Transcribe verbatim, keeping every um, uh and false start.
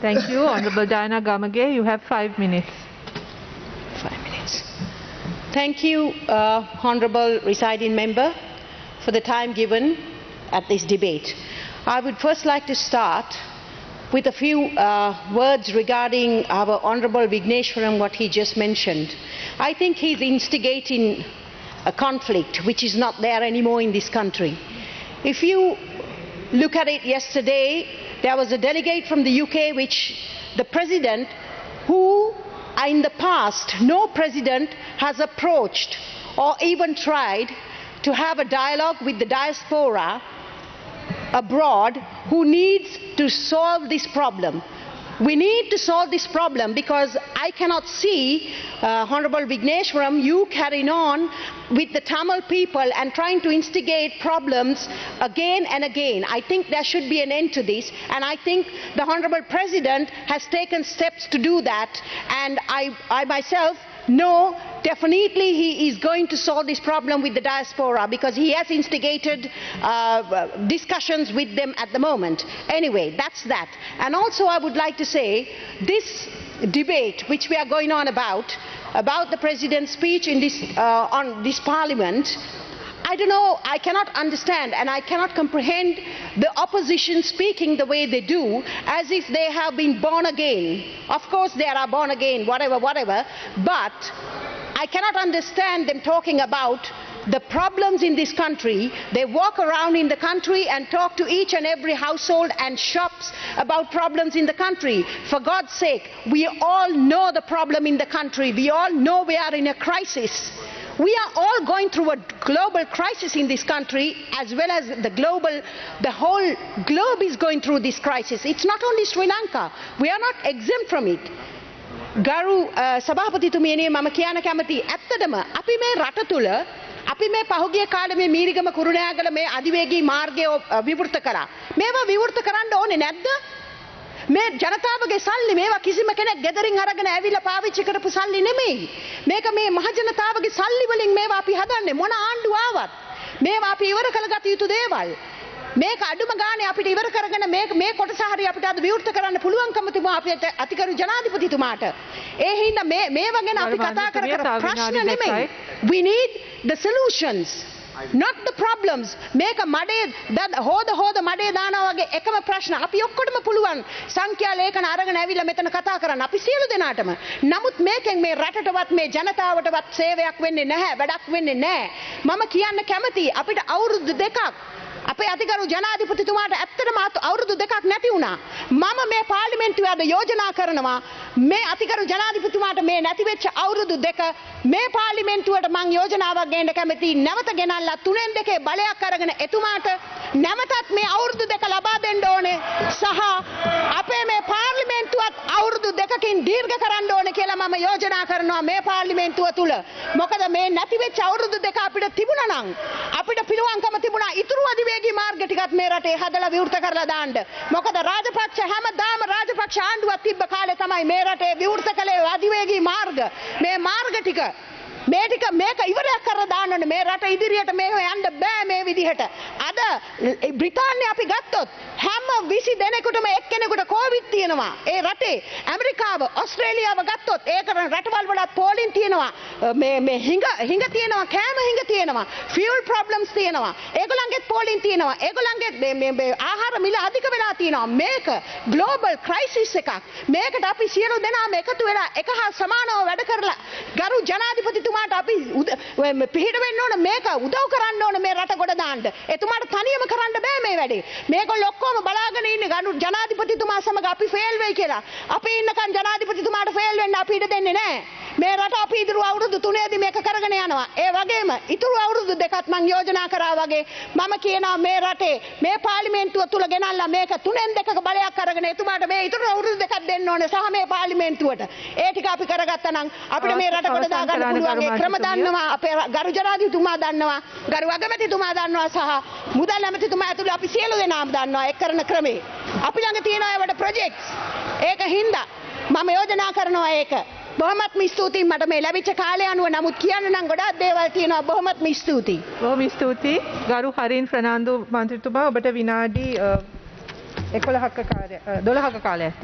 Thank you, Honorable Diana Gamage. You have five minutes. Five minutes. Thank you, uh, Honorable Residing Member, for the time given at this debate. I would first like to start with a few uh, words regarding our Honorable Vigneshwaram, what he just mentioned. I think he's instigating a conflict which is not there anymore in this country. If you look at it yesterday, there was a delegate from the U K, which the president, who in the past no president has approached or even tried to have a dialogue with the diaspora abroad who needs to solve this problem. We need to solve this problem because I cannot see, uh, Honorable Vigneshwaram, you carrying on with the Tamil people and trying to instigate problems again and again. I think there should be an end to this, and I think the Honorable President has taken steps to do that, and I, I myself know definitely he is going to solve this problem with the diaspora because he has instigated uh, discussions with them at the moment. Anyway, that's that. And also I would like to say this debate which we are going on about, about the President's speech in this, uh, on this Parliament, I don't know, I cannot understand and I cannot comprehend the opposition speaking the way they do, as if they have been born again. Of course they are born again, whatever, whatever, but I cannot understand them talking about the problems in this country. They walk around in the country and talk to each and every household and shops about problems in the country. For God's sake, we all know the problem in the country. We all know we are in a crisis. We are all going through a global crisis in this country, as well as the global, the whole globe is going through this crisis. It's not only Sri Lanka. We are not exempt from it. Garu Sabhapati Tumiyane Mama Kiyana Kamathi Attadama Api me Ratatula Api me Pahugiya Kala me Mirigama Kurunayagala me Adivegi Marge Vivurta Kara Meva Vivurta Karanda One Nadda Me Janatavage Salli Meva Kisima Kenek Gathering Haragana Avila Pavichi Karapu Salli Neme Meka me Mahajanatavage Salli Waling Meva Api Hadanne Mona Andu Avat Meva Api Ivara Kalagati Yutu Deval Make Adumagani up to Iverkaragana, make make Kotahari up to the Utaka and Puluankamatu up at Atikaru Janadi Putumata. Ehina Mevagan Apikataka, Prashna Limit. We need the solutions, not the problems. Make a Made, that Ho the Ho the Made Dana, Ekama Prashna, Apiokotama Puluan, Sankia Lake and Aragan Avila Metan Kataka and Apisilu Denatama. Namut making me Ratatavat me, Janata, whatever Seveak win in air, Vadak win in air, Mama Kiana Kamati, up at Auru the Dekak. අපේ අධිකරු ජනාධිපතිතුමාට ඇත්තටම අවුරුදු දෙකක් නැති වුණා. මම මේ පාර්ලිමේන්තුවේ අද යෝජනා කරනවා මේ අධිකරු ජනාධිපතිතුමාට මේ නැති වෙච්ච අවුරුදු දෙක මේ පාර්ලිමේන්තුවට මම යෝජනාවක් ගේන්න කැමතියි. නැවත ගෙනල්ලා තුනෙන් දෙකේ බලයක් අරගෙන එතුමාට නැවතත් මේ අවුරුදු දෙක ලබා දෙන්න ඕනේ සහ අපේ මේ පාර්ලිමේන්තුවත් අවුරුදු දෙකකින් දීර්ඝ කරන්න ඕනේ කියලා මම යෝජනා කරනවා මේ පාර්ලිමේන්තුව තුල. මොකද මේ නැති වෙච්ච අවුරුදු දෙක අපිට තිබුණා නම් අපිට පිළිවංකම තිබුණා ඉතුරු අධිවේගී මාර්ගටිකත් මේ රටේ හදලා විවෘත කරලා දාන්න. මොකද රාජපක්ෂ හැමදාම රාජපක්ෂ ආණ්ඩුවක් තිබ්බ කාලේ තමයි මේ රටේ විවෘත කළේ අධිවේගී මාර්ග. මේ මාර්ගටික මේ ටික මේක ඉවරයක් කරලා දාන්න ඕනේ. මේ රට ඉදිරියට මේව යන්න බෑ මේ විදිහට. අද බ්‍රිතාන්‍ය අපි ගත්තොත් හැම විසි දෙනෙකුටම එක්කෙනෙකුට කොවිඩ් තියෙනවා. ඒ රටේ ඇමරිකාව, ඕස්ට්‍රේලියාව ගත්තොත් ඒ කරන රටවල් වලත් පෝලින් තියෙනවා. මේ මේ හිඟ හිඟ තියෙනවා, කෑම හිඟ තියෙනවා, ෆියුල් ප්‍රොබ්ලම්ස් තියෙනවා. ඒගොල්ලන්ගෙත් පෝලින් තියෙනවා. ඒගොල්ලන්ගෙත් මේ මේ ආහාර මිල අධික වෙලා තියෙනවා. මේක ග්ලෝබල් ක්‍රයිසිස් එකක්. මේකට අපි සියලු දෙනාම එකතු වෙලා එක හා සමානව වැඩ කරලා ගරු ජනාධිපතිතුමා අපි පිහිට වෙන්න ඕන මේක උදව් කරන්න ඕන මේ රට ගොඩ දාන්න. එතුමාට තනියම කරන්න බෑ මේ වැඩේ. මේගොල්ලෝ ඔක්කොම බලාගෙන ඉන්නේ ජනාධිපතිතුමා සමග අපි ෆේල් වෙයි කියලා. අපි ඉන්නකන් ජනාධිපතිතුමාට ෆේල් වෙන්න අපි ඉඩ දෙන්නේ නැහැ. මේ රට අපි ඉදිරි අවුරුදු තුනේදී මේක කරගෙන යනවා. ඒ වගේම ඉතුරු අවුරුදු දෙකත් මම යෝජනා කරා වගේ මම කියනවා මේ රටේ මේ පාර්ලිමේන්තුව තුල ගෙනල්ලා මේක තුනෙන් දෙකක බලයක් අරගෙන එතුමාට මේ ඉතුරු අවුරුදු දෙකක් දෙන්න ඕනේ සහ මේ පාර්ලිමේන්තුවට. ඒ ටික අපි කරගත්තා නම් අපිට මේ රට ගොඩ දා ගන්න පුළුවන්. ක්‍රම දන්නවා අපේ ගරු ජනාධිපතිතුමා දන්නවා ගරු අගමැතිතුමා දන්නවා සහ මුදල් ඇමතිතුමා ඇතුළු අපි සියලු දෙනාම දන්නවා ඒ කරන ක්‍රමේ අපි ළඟ තියෙන ඒවට ප්‍රොජෙක්ට්ස් ඒක හින්දා මම යෝජනා කරනවා ඒක බොහොමත්ම ස්තුතියි මට මේ ලැබිච්ච කාලය අනුව නමුත් කියන්න නම් ගොඩාක් දේවල් තියෙනවා බොහොමත්ම ස්තුතියි බොහොම ස්තුතියි ගරු හරින් ෆර්නාන්ඩෝ මන්ත්‍රීතුමා ඔබට විනාඩි 11ක කාලය 12ක කාලයක්